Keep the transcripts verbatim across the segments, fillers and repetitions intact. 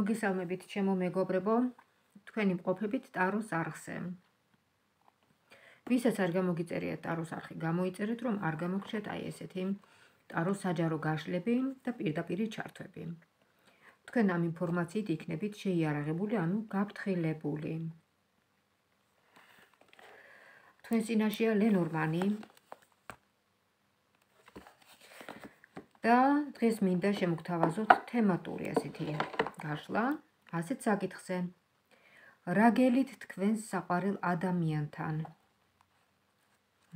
მოგისალმებით ჩემო მეგობრებო, თქვენი მყოფებით ტაროს არხზე. Ვისაც არ გამოგიწერიათ ტაროს არხი, გამოიწერეთ, რომ არ გამოგჩეთ აი ესეთი ტაროს საჯარო გაშლები და პირდაპირი ჩართვები. Თქვენ ამ ინფორმაციით იქნებით შეიარაღებული, ანუ გაფრთხილებული. Თქვენ წინაშეა ლენორმანი და დღეს მინდა შემოგთავაზოთ თემატური ასეთი გაშლა, ასეთ საკითხზე. Რა გელით თქვენს საყვარელ ადამიანთან?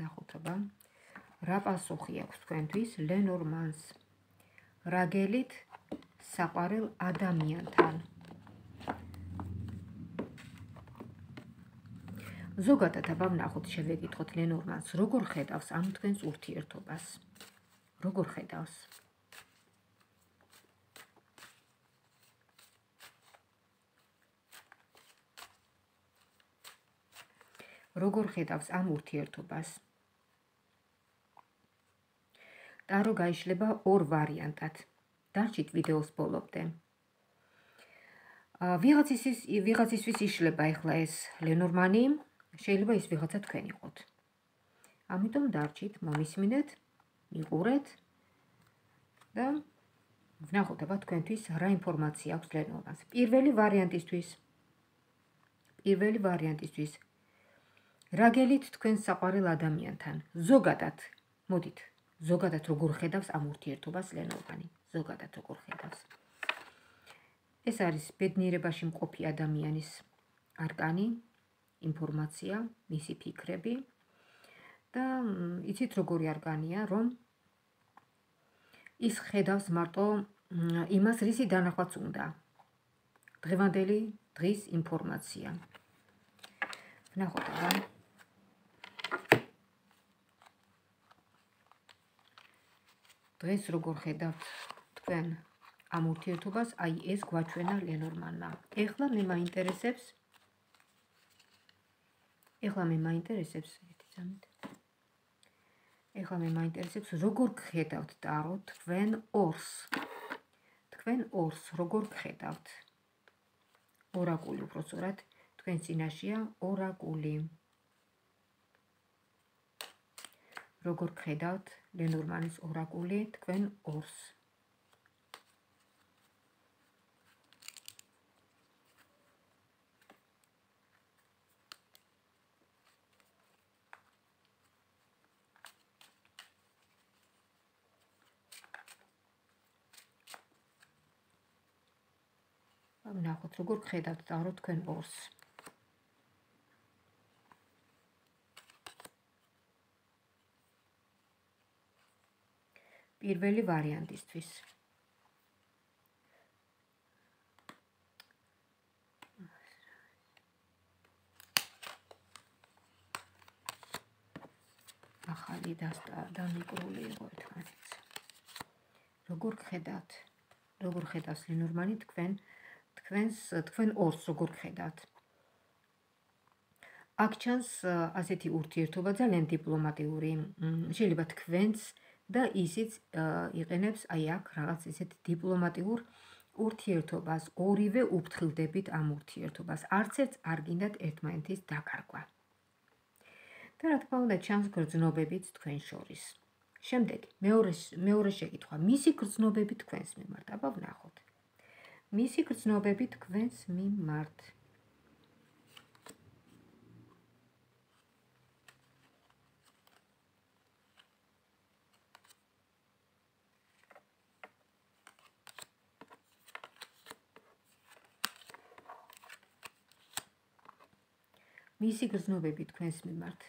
ნახოთ აბა. Რა პასუხი აქვს თქვენთვის ლენორმანს? Რა გელით საყვარელ ადამიანთან? ზოგადად აბა ნახოთ შევეკითხოთ ლენორმანს, როგორ ხედავს ამ თქვენს ურთიერთობას? Როგორ ხედავს? როგორ ხედავს ამ ურთიერთობას? ტარო გაიშლება ორ ვარიანტად. დარჩით ვიდეოს ბოლომდე. ვიღაცის ვიღაცისთვის იშლება ეხლა ეს ლენორმანი, შეიძლება ის ვიღაცა თქვენ იყოთ. ამიტომ დარჩით, მომისმინეთ. Იყურეთ და ვნახოთ აბა თქვენთვის რა ინფორმაცია აქვს ლენორმანს. Პირველი ვარიანტისთვის პირველი ვარიანტისთვის რა გელით თქვენ საყვარელ ადამიანთან? Ზოგადად, მოდით, ზოგადად როგორ ხედავს ამ ურთიერთობას ლენორმანი? Ზოგადად როგორ ხედავს? ეს არის ბედნიერებაში მყოფი ადამიანის არკანი, ინფორმაცია, მისი ფიქრები და იცით როგორი არკანია, რომ ის ხედავს მარტო იმას, რისი დანახვაც უნდა. Დღევანდელი დღის ინფორმაცია. ვნახოთ აბა. დღეს როგორ ხედავთ თქვენ ამ ურთიერთობას, აი ეს გვაჩვენა ლენორმანმა. Ეხლა მე მაინტერესებს. Ეხლა მე მაინტერესებს ერთი წამით. Ეხლა მე მაინტერესებს, როგორ გხედავთ ტარო თქვენ ორს? Თქვენ ორს როგორ გხედავთ? ორაკული უფრო სწორად, თქვენ წინაშეა ორაკული. Როგორ გხედავთ ლენორმანის ორაკული თქვენ ორს? Ვნახოთ, როგორ გხედავთ ტარო თქვენ ორს? Პირველი ვარიანტისთვის. ახალი დამიკრული იყო ერთმანეთს. Როგორ გხედავთ? Როგორ ხედავს ლენორმანი თქვენ? Თქვენს თქვენ ორს როგორ ხედავთ? აქ ჩანს ასეთი ურთიერთობა ძალიან დიპლომატიური. Შეიძლება თქვენს და ისიც იყენებს აი აქ რაღაც ისეთ დიპლომატიურ ურთიერთობას. Ორივე უფრთხილდებით ამ ურთიერთობას. Არც ერთს არ გინდათ ერთმანეთის დაკარგვა. და რა თქმა უნდა ჩანს გრძნობებიც თქვენ შორის. Შემდეგ მეორე მეორე შეკითხვა. მისი გრძნობები თქვენს მიმართ. აბა ვნახოთ. მისი გრძნობები თქვენს მიმართ. მისი გრძნობები თქვენს მიმართ.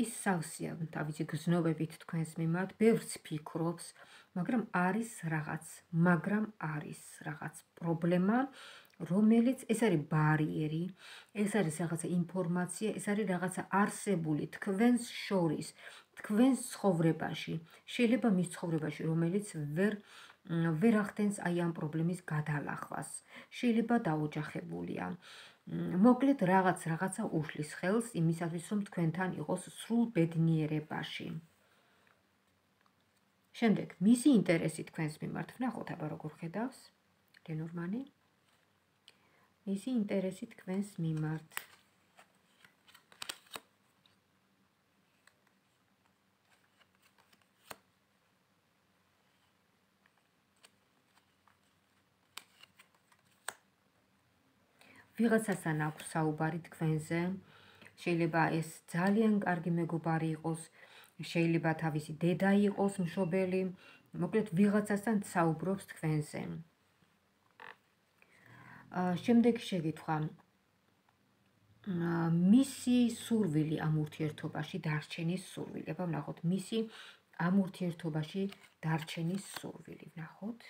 ის სავსეა თავისი გრძნობებით თქვენს მიმართ, ბევრს ფიქრობს, მაგრამ არის რაღაც, მაგრამ არის რაღაც პრობლემა, რომელიც ეს არის ბარიერი, ეს არის რაღაცა ინფორმაცია, ეს არის რაღაცა არსებული თქვენს შორის, თქვენს ცხოვრებაში, შეიძლება მის ცხოვრებაში, რომელიც ვერ ვერ ახდენს აი ამ პრობლემის გადალახვას. Შეიძლება დაოჯახებულია. Მოკლედ რაღაც რაღაცა უშლის ხელს იმისათვის, რომ თქვენთან იყოს სრულ ბედნიერებაში. შემდეგ, მისი ინტერესი თქვენს მიმართ. ვნახოთ აბა როგორ ხედავს ლენორმანი? Esi interessiert, wenn's mich macht. ვიღაცასთან აქვს საუბარი თქვენზე, შეიძლება ეს ძალიან კარგი მეგობარი იყოს, შეიძლება თავისი დედა იყოს მშობელი, მოკლედ ვიღაცასთან საუბრობს თქვენზე. Შემდეგ შეგითხვა, მისი სურვილი ამ ურთიერთობაში დარჩენის სურვილი, აბა ვნახოთ, მისი ამ ურთიერთობაში დარჩენის სურვილი, ვნახოთ.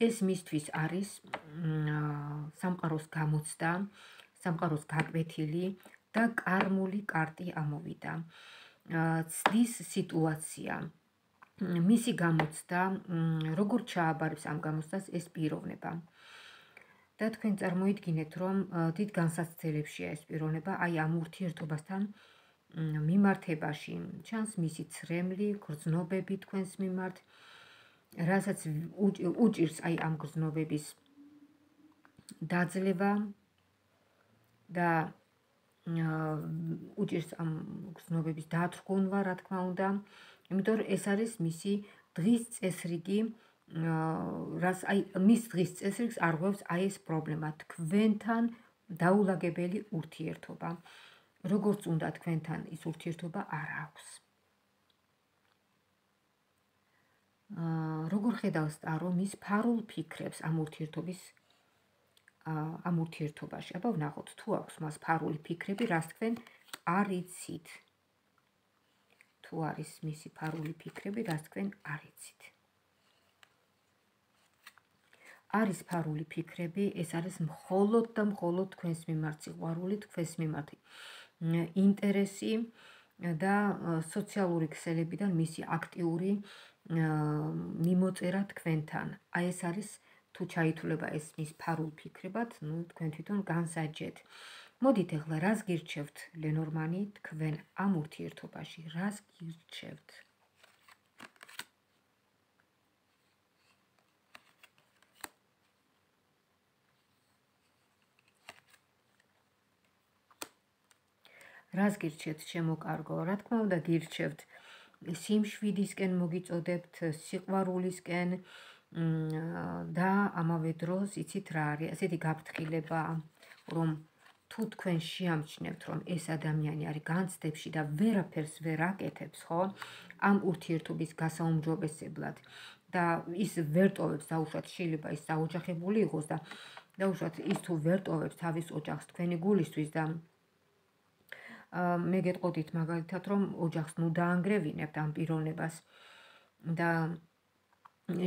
ეს მისთვის არის სამყაროს გამოცდა, სამყაროს გაკვეთილი და კარმული კარტი ამოვიდა. ცდის სიტუაცია. მისი გამოცდა, როგორ ჩააბარებს ამ გამოცდას, ეს პიროვნება. და თქვენ წარმოიდგინეთ, რომ დიდ განსაცდელებშია ეს პიროვნება, აი ამ ურთიერთობასთან მიმართებაში. ჩანს მისი ცრემლი, გრძნობები თქვენს მიმართ. რასაც უჭირს აი ამ გრძნობების დაძლევა და უჭირს ამ გრძნობების დათრგუნვა, რა თქმა უნდა, იმიტომ რომ ეს არის მისი დღის წესრიგი, რაც აი მის დღის წესრიგს არღვევს აი ეს პრობლემა, თქვენთან დაულაგებელი ურთიერთობა. როგორც უნდა თქვენთან ის ურთიერთობა არ აქვს. Როგორ ხედავს ტარო მის ფარულ ფიქრებს ამ ურთიერთობის ამ ურთიერთობაში? აბა ვნახოთ, თუ აქვს მას ფარული ფიქრები, რას თქვენ არ იცით. თუ არის მისი ფარული ფიქრები, რას თქვენ არ იცით. არის ფარული ფიქრები, ეს არის მხოლოდ და მხოლოდ თქვენს მიმართ სიყვარული, თქვენს მიმართ ინტერესი და სოციალური ქსელებიდან მისი აქტიური მიმოწერა თქვენთან. აი ეს არის, თუ ჩაითვლება ეს მის ფარულ ფიქრებად, ნუ თქვენ თვითონ განსაჯეთ. მოდით ახლა, რას გირჩევთ, ლენორმანი, თქვენ ამ ურთიერთობაში, რას გირჩევთ? რას გირჩევთ შემოკარგო? რა თქმა უნდა, გირჩევთ სიმშვიდისკენ მოგიწოდებთ, სიყვარულისკენ და ამავე დროს იცით რა არის ესეთი გაფრთხილება, რომ თუ თქვენ შეამჩნევთ, რომ ეს ადამიანი არის განცდებში და ვერაფერს ვერ აკეთებს, ხო, ამ ურთიერთობის გასაუმჯობესებლად და ის ვერ ტოვებს დაუშვათ, შეიძლება ის დაოჯახებული იყოს და დაუშვათ ის თუ ვერ ტოვებს თავის ოჯახს თქვენი გულისთვის და მე გეტყოდით მაგალითად, რომ ოჯახს ნუ დაანგრევინებთ ამ პიროვნებას და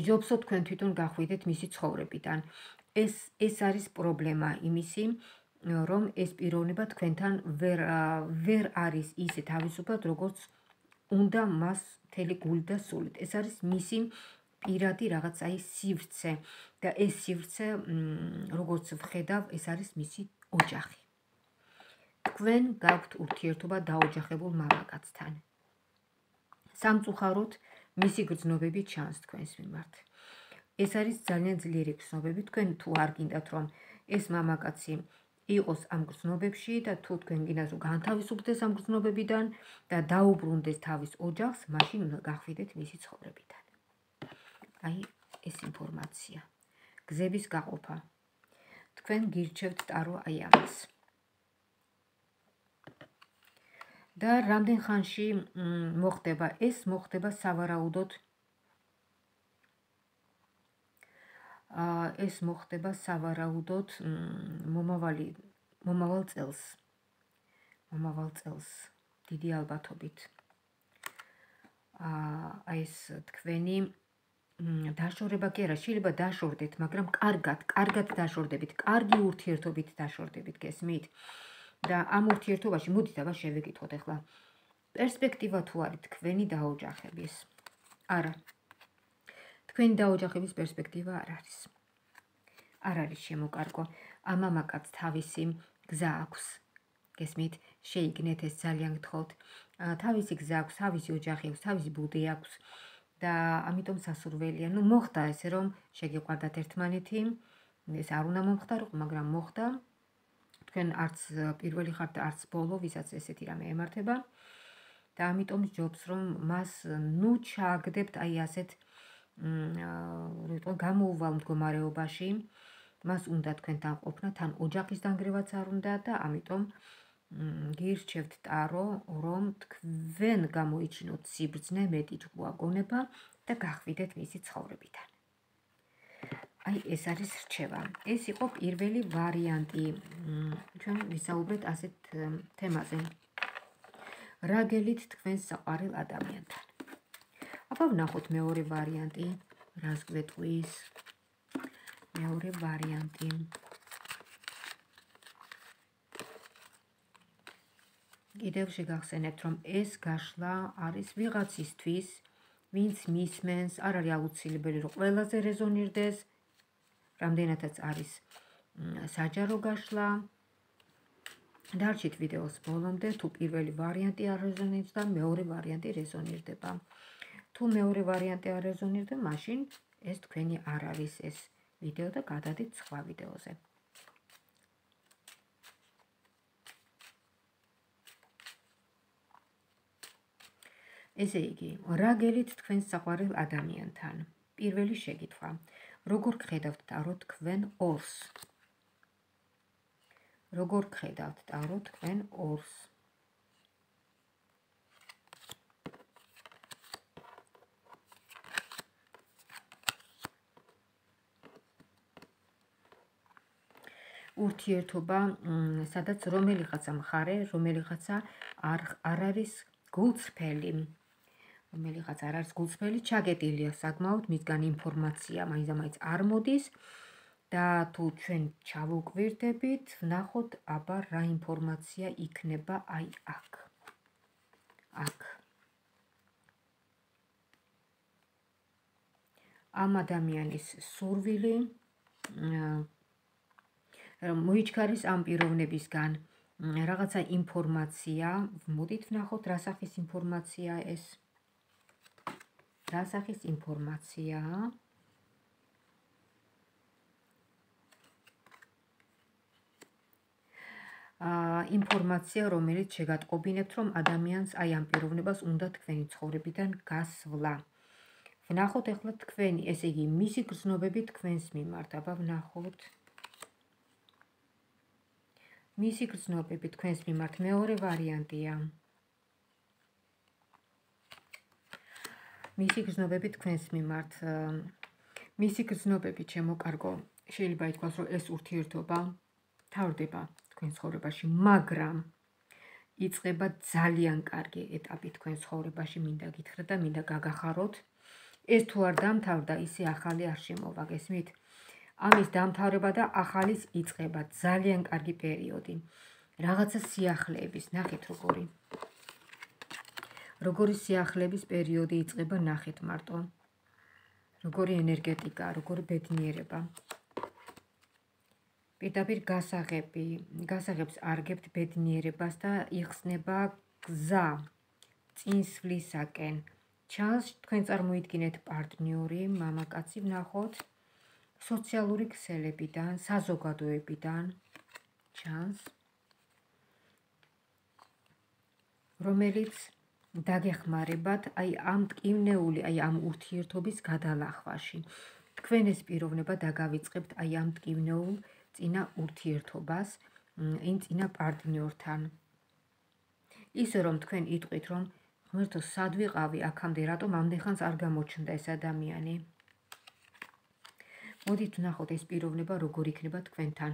ჯობსო თქვენ თვითონ გახვიდეთ მისი ცხოვრებიდან. ეს ეს არის პრობლემა იმისი, რომ ეს პიროვნება თქვენთან ვერ ვერ არის ისე თავისუფლად, როგორც უნდა მას მთელი გული და სულით. ეს არის მისი პირადი რაღაც აი სივრცე და ეს სივრცე, როგორც ვხედავ, ეს არის მისი ოჯახი. თქვენ გაქვთ ურთიერთობა დაოჯახებულ მამაკაცთან. სამწუხაროდ მისი გრძნობები ჩანს თქვენს მიმართ. ეს არის ძალიან ძლიერი გრძნობები. თქვენ თუ არ გინდათ, რომ ეს მამაკაცი იყოს ამ გრძნობებში და თუ თქვენ გინდათ, რომ განთავისუფლდეს ამ გრძნობებიდან და დაუბრუნდეს თავის ოჯახს, მაშინ უნდა გახვიდეთ მისი ცხოვრებიდან. აი ეს ინფორმაცია. გზების გაყოფა. თქვენ გირჩევთ ტარო აი ამას. და რამდენ ხანში მოხდება ეს? მოხდება სავარაუდოდ ეს მოხდება სავარაუდოდ მომავალი მომავალ წელს მომავალ წელს დიდი ალბათობით. აი ეს თქვენი დაშორება კი არა, შეიძლება დაშორდეთ, მაგრამ კარგად, კარგად დაშორდებით, კარგი ურთიერთობით დაშორდებით, გესმით? და ამ ურთიერთობაში მოდით აბა შევეკითხოთ ახლა. პერსპექტივა თუ არის თქვენი დაოჯახების? არა. თქვენი დაოჯახების პერსპექტივა არ არის. არ არის შემოკარგო. ამ მამაკაცს თავისი გზა აქვს. გესმით, შეიგნეთ ეს ძალიან გთხოვთ. Თავისი გზა აქვს, თავისი ოჯახი აქვს, თავისი ბუდი აქვს და ამიტომ სასურველია. ნუ მოხდა ესე რომ შეგიყვარდათ ერთმანეთი. ეს არ უნდა მომხდარიყო, მაგრამ მოხდა. Თქვენ არც პირველი ხართ, არც ბოლო, ვისაც ესეთი რამე ემართება. და ამიტომ ჯობს რომ მას ნუ ჩააგდებთ აი ასეთ გამოუვალ მდგომარეობაში. მას უნდა თქვენთან ყოფნა, თან ოჯახის დანგრევაც არ უნდა და ამიტომ გირჩევთ ტარო, რომ თქვენ გამოიჩინოთ სიბრძნე, მეტი ჭკუა გონება და გახვიდეთ მისი ცხოვრებიდან. Ai, ეს არის რჩევა. ეს იყო პირველი ვარიანტი. ჩვენ ვისაუბრეთ ასეთ თემაზე. რაგელით თქვენს საყვარელ ადამიანთან. აბა ვნახოთ მეორე ვარიანტი, რას გვეტყვის. Iaure variante. Ideea că găsește un S găsla are sfârșitistvis, vinți mismens, are reauzile belirog. Vălă se rezonirdes. Ramdenatets are sajaro găsla. Dar cit video spolomde, tu პირველი variante are rezonirdes, მეორე variante rezonirdeba. Tu მეორე variante are rezonirde, mașin este თქვენი არ არის ეს Video da გადადით სხვა ვიდეოზე. ესე იგი, რაგელით თქვენს საყვარელ ადამიანთან. პირველი შეკითხვა. Როგორ გხედავთ ტარო თქვენ ორს? Როგორ გხედავთ ტარო თქვენ ორს? ურთიერთობა, სადაც რომელიღაცა მხარე, რომელიღაცა არ არის გულწრფელი. Რომელიღაცა არ არის გულწრფელი, ჩაგეტილია საკმაოდ მისგან ინფორმაცია, მაინცამაინც არ მოდის და თუ ჩვენ ჩავუკვირდებით, ვნახოთ აბა რა ინფორმაცია იქნება აი აქ. აქ. ამ ადამიანის სურვილი მოიჩქარის ამ პიროვნებისგან რაღაცა ინფორმაცია, მოდით ვნახოთ რა სახის ინფორმაცია ეს. Რა სახის ინფორმაცია? აა ინფორმაცია, რომელიც შეგატყობინებთ, რომ ადამიანს აი ამ პიროვნებას უნდა თქვენი ცხოვრებიდან გასვლა. Ვნახოთ ახლა თქვენი, ესე იგი, მისი გრძნობები თქვენს მიმართ, აბა ვნახოთ. მისი გრძნობები თქვენს მიმართ მეორე ვარიანტია. მისი გრძნობები თქვენს მიმართ. მისი გრძნობები შემოკარგო. შეიძლება ითქვას, რომ ეს ურთიერთობა თავდება თქვენ ცხოვრებაში, მაგრამ იწყება ძალიან კარგი ეტაპი თქვენ ცხოვრებაში, მინდა გითხრათ და მინდა გაგახაროთ. ეს თუ არ დამთავრდა, ისე ახალი არ შემოვა, გესმით? Ამის დამთავრება და ახალის იწყება ძალიან კარგი პერიოდი. Რაღაცა სიახლეების, ნახეთ როგორი. Როგორი სიახლეების პერიოდი იწყება, ნახეთ მარტო. Როგორი ენერგეტიკა, როგორი ბედნიერება. Პირდაპირ გასაღები, გასაღებს არგებთ ბედნიერებას და იხსნება გზა წინსვლისაკენ. Ჩანს თქვენ წარმოიდგინეთ პარტნიორი, მამაკაცი ვნახოთ. Სოციალური ქსელებიდან, საზოგადოებიდან ჩანს, რომელიც დაგეხმარებათ აი ამ ტკივნეული, აი ამ ურთიერთობის გადალახვაში. Თქვენ ეს პიროვნება დაგავიწყებთ აი ამ ტკივნეულ წინა ურთიერთობას, იმ წინა პარტნიორთან. Ისე რომ თქვენ იტყვით, რომ ღმერთო სად ვიყავი აქამდე, რატომ ამდენ ხანს არ გამოჩნდა ეს ადამიანი. Მოდით ვნახოთ ეს პიროვნება როგორ იქნება თქვენთან.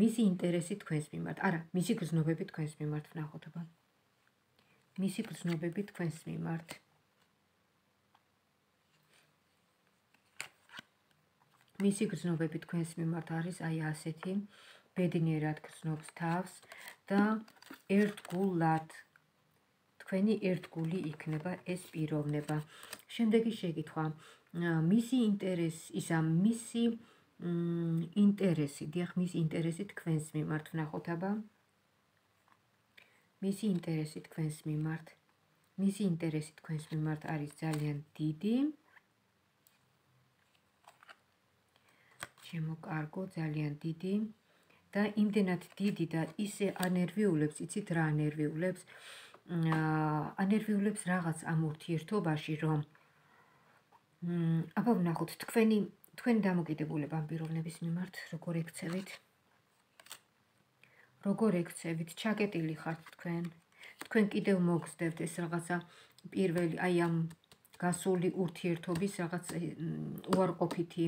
Მისი ინტერესი თქვენს მიმართ. Არა, მისი გრძნობები თქვენს მიმართ ვნახოთ აბა. Მისი გრძნობები თქვენს მიმართ. Მისი გრძნობები თქვენს მიმართ არის აი ასეთი ბედნიერად გრძნობს თავს და ერთგულად თქვენი ერთგული იქნება ეს პიროვნება. Შემდეგი შეკითხვა. Მისი ინტერესი, ისა მისი ინტერესი, დიახ, მისი ინტერესი თქვენს მიმართ ვნახოთ აბა. მისი ინტერესი თქვენს მიმართ. მისი ინტერესი თქვენს მიმართ არის ძალიან დიდი. Შემოკარგო ძალიან დიდი. Da, imediat didi, da, ise anerviuleps, icit ra anerviuleps, anerviuleps ragats amurtiertobashi rom. Apov nakhut, tkhveni, tkhveni damogidebuleba ambirovnebis მიმართ, როგორ ექცევით? როგორ ექცევით? ჩაკეტილი ხართ თქვენ. თქვენ კიდევ მოგწევთ ეს რაღაცა პირველი, აი ამ გასული ურთიერთობის რაღაც უარყოფითი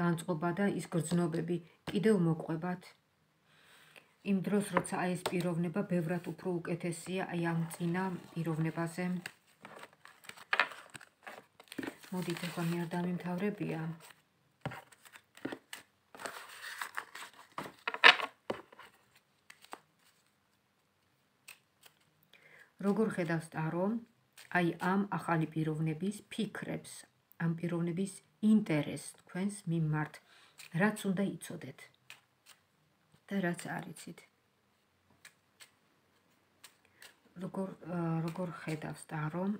განწყობა და ის გრძნობები კიდევ მოყვებათ. Იმ დროს როცა აი ეს პიროვნება ბევრად უფრო უკეთესია აი ამ წინა პიროვნებაზე. Მოდით ახლა მე არ დამიმთავრებია. Როგორ ხედავს ტარო აი ამ ახალი პიროვნების ფიქრებს, ამ პიროვნების ინტერესს თქვენს მიმართ, რაც უნდა იცოდეთ. Dar ați arătat. Rogor xedavs darom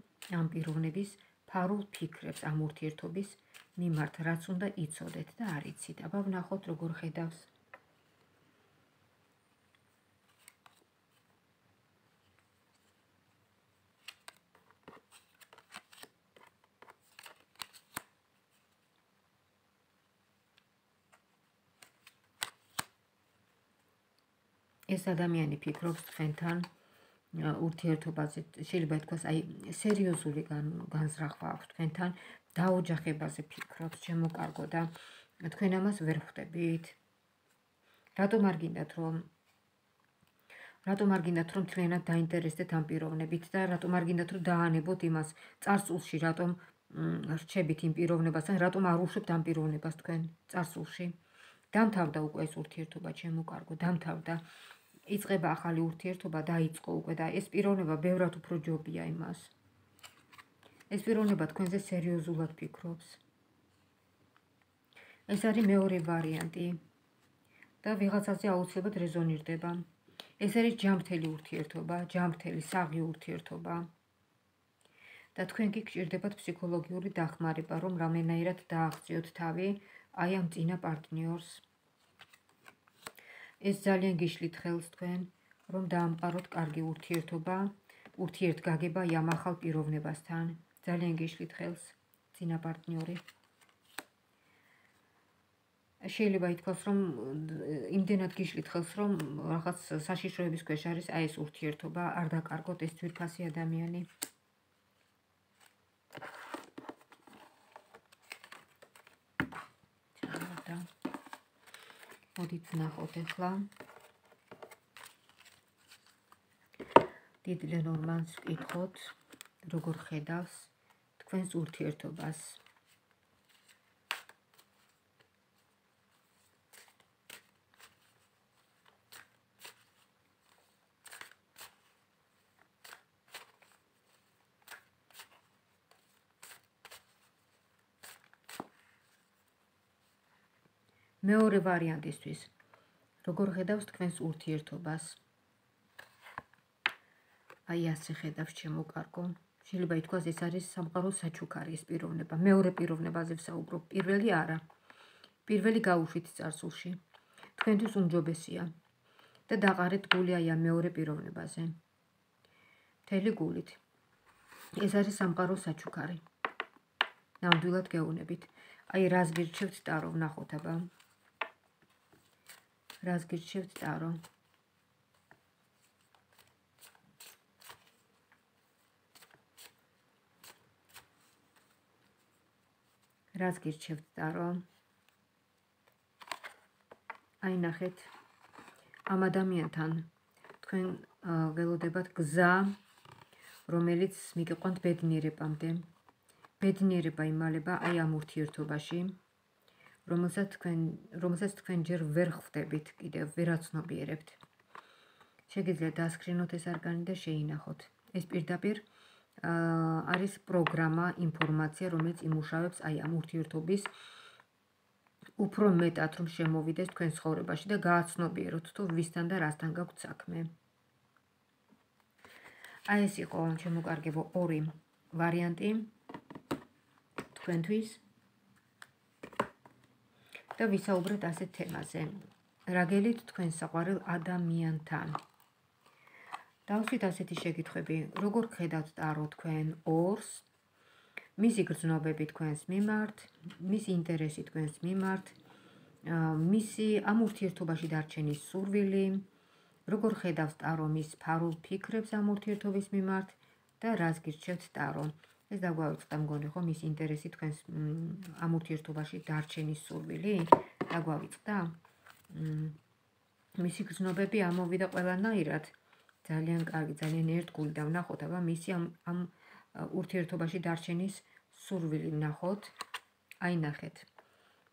ambirovnebis parul pikrebs amurtiertobis mimart rats unda itsodet da arătat. Aba vnakhot rogor xedavs. Ეს ადამიანი ფიქრობს თქვენთან ურთიერთობაზე, შეიძლება ითქვას, აი სერიოზული განზრახვა აქვს თქვენთან, დაოჯახებაზე ფიქრობს, შემოკარგო და თქვენ ამას ვერ ხვდებით. Რატომ არ გინდათ რომ რატომ არ გინდათ რომ თლიანად დაინტერესდეთ ამ პიროვნებით და რატომ არ გინდათ რომ დაანებოთ იმას წარსულში, რატომ რჩებით იმ პიროვნებასთან, რატომ არ უშვებთ ამ პიროვნებას თქვენ წარსულში? დამთავრდა უკვე ეს ურთიერთობა, შემოკარგო, დამთავრდა. Იწება ახალი ურთიერთობა დაიწყო უკვე და ეს პიროვნება ბევრად უფრო ჯობია იმას. ეს პიროვნება თქვენზე სერიოზულად ფიქრობს. ეს არის მეორე ვარიანტი და ვიღაცაზე აუცილებლად რეზონირდება. ეს არის ჯანმრთელი ურთიერთობა, ჯანმრთელი საღი ურთიერთობა. და თქვენ კი გჭირდებათ ფსიქოლოგიური დახმარება, რომ რამენაირად დააღწიოთ თავი აი ამ წინა პარტნიორს. ეს ძალიან გიშლით ხელს თქვენ, რომ დაამყაროთ კარგი ურთიერთობა, ურთიერთგაგება ამ ახალ პიროვნებასთან. ძალიან გიშლით ხელს ძინა პარტნიორი. შეიძლება ითქვას, რომ იმდენად გიშლით ხელს, რომ რაღაც საშიშროების ქვეშ არის აი ეს ურთიერთობა, არ დაკარგოთ ეს ძვირფასი ადამიანი. Modiți nahot ecla. Didile normans ithot, rogor xedavs, tqvens urtiertobas. Მეორე ვარიანტისთვის, როგორ ხედავს თქვენს ურთიერთობას? Აი ასე ხედავს შემოკარგო. Შეიძლება ითქვას, ეს არის სამყაროს საჩუქარი ეს პიროვნება. მეორე პიროვნებაზე ვსაუბრობ, პირველი არა. პირველი გაუშვით წარსულში. Თქვენთვის უმჯობესია და დაყარეთ გული აი ამ მეორე პიროვნებაზე. მთელი გულით. ეს არის სამყაროს საჩუქარი. ნამდვილად გეუბნებით. Აი რას გირჩევთ ტარო ვნახოთ აბა. Raz gârșești taro. Raz gârșești taro. Ai nahet. Amadamientan. Tcuen velodebat gza. Romelic migăqant bednirepamde. Bednireba imaleba ai amurtiertobashi. Რომელსაც თქვენ, რომელსაც თქვენ ჯერ ვერ ხვდებით, კიდევ ვერ აცნობიერებთ. Შეგიძლიათ დასკრინოთ ეს არგანი და შეინახოთ. ეს პირდაპირ არის პროგრამა, ინფორმაცია, რომელიც იმუშავებს აი ამ ურთიერთობის უფრო მეტად, რომ შემოვიდეს თქვენ ცხოვრებაში და გააცნობიეროთ, თუ ვისთან და რასთან გაქვთ საქმე. Ai esi colan ce mă cargevo orim varianti. Tcuentvis. Da visa obrat ase temaze. Ragelit tcuen saparil adamiantan. Დავსვით ასეთი შეკითხვები, როგორ ხედავთ ტარო თქვენ ორს, მისი გრძნობები თქვენს მიმართ, მისი ინტერესი თქვენს მიმართ, მისი ამ ურთიერთობაში დარჩენის სურვილი, როგორ ხედავთ ტარო მის ფარულ ფიქრებს ამ ურთიერთობის მიმართ და რას გირჩევთ ტარო. ეს დაგვაუწყდა მგონი ხო მის ინტერესი თქვენს ამ ურთიერთობაში დარჩენის სურვილი დაგვაუწყდა. მისი გრძნობები ამოვიდა ყველანაირად. Ძალიან კარგი, ძალიან ერთგული დავნახოთ, აბა მისი ამ ამ ურთიერთობაში დარჩენის სურვილი ნახოთ. აი ნახეთ.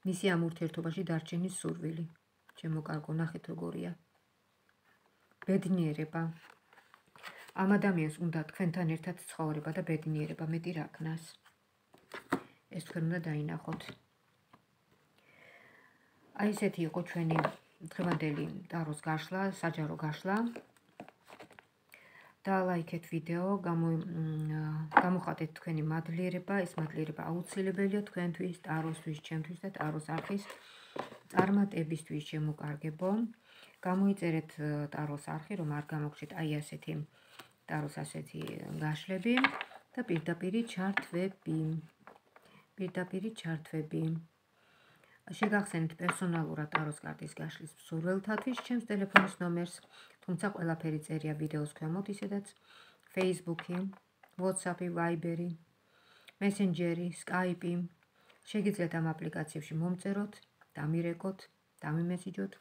მისი ამ ურთიერთობაში დარჩენის სურვილი. ჩემო კარგო, ნახეთ როგორია. ბედნიერება. ამ ადამიანს უნდა თქვენთან ერთად ცხოვრება და ბედნიერება მეტი რა ქნას. ეს თქვენ უნდა დაინახოთ. აი ესეთი იყო ჩვენი დღევანდელი ტაროს გაშლა, საჯარო გაშლა. Da like-et video, გამოხატეთ თქვენი მადლიერება, ეს მადლიერება აუცილებელია თქვენთვის, ტაროსთვის, ჩემთვის და ტაროს არხის წარმატებისთვის შემოკარგებო. გამოიწერეთ ტაროს არხი, რომ არ გამოგჩეთ აი ასეთი ტაროს ასეთი გაშლები და პირდაპირი ჩართვები. Პირდაპირი ჩართვები. შეგახსენეთ პერსონალურად ტაროს კარტის გაშლის მსურველთათვის ჩემს ტელეფონის ნომერს, თუმცა ყველაფერი წერია ვიდეოს ქვემოთ, ისედაც Facebook-ი, WhatsApp-ი, Viber-ი, Messenger-ი, Skype-ი. Შეგიძლიათ ამ აპლიკაციებში მომწეროთ, დამირეკოთ, დამიმესიჯოთ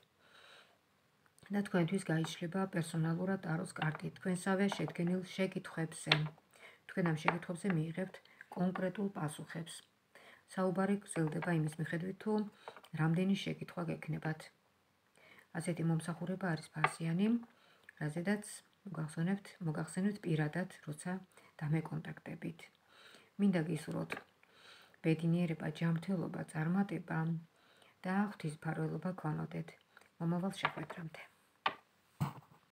და თქვენთვის გაიშლება პერსონალურად ტაროს კარტი თქვენსავე შედგენილ შეკითხვებზე. თქვენ ამ შეკითხვებზე მიიღებთ კონკრეტულ პასუხებს. Საუბარი გრძელდება იმის მიხედვით, თუ რამდენი შეკითხვა გექნებათ. Ასეთი მომსახურება არის ფასიანი, რაზედაც მოგახსენებთ, მოგახსენებთ პირადად, როცა დამეკონტაქტებით. მინდა გისურვოთ ბედნიერება, ჯანმრთელობა, წარმატება და ღვთისმფარველობა გქონოდეთ. მომავალ შეხვედრამდე.